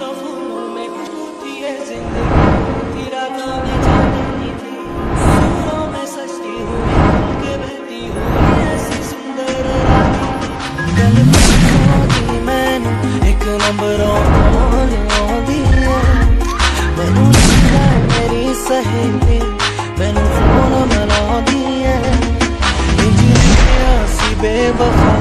तफूनों में होती है जिंदगी, तेरा गाने जाने की थी सुरों में सजती हूँ के बहती हूँ ऐसी सुंदर राती। गल मिलोती मैंने एक नंबरों बोलियों दी मैनू लगदा मेरी सहेली मैनू फोन मिला दी है इंज बेवफा